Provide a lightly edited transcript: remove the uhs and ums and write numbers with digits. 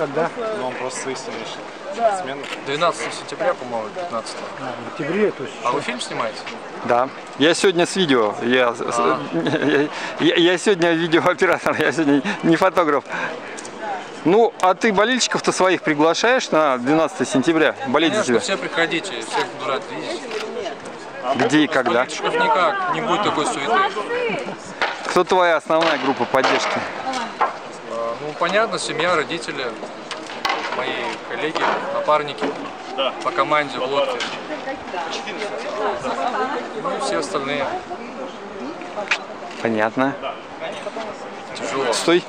когда? Ну, он просто выяснил, да. 12 сентября, по-моему, 15. В октябре, то есть. А вы фильм снимаете? Да. Я сегодня с видео. Я сегодня видеооператор, я сегодня не фотограф. Ну, а ты болельщиков-то своих приглашаешь на 12 сентября? Болеть за тебя? Все приходите, всех буду рад видеть. Где и когда? Болельщиков никак, не будет такой суеты. Кто твоя основная группа поддержки? Ну, понятно, семья, родители, мои коллеги, напарники по команде в лодке. Ну и все остальные. Понятно. Тяжело. Стой.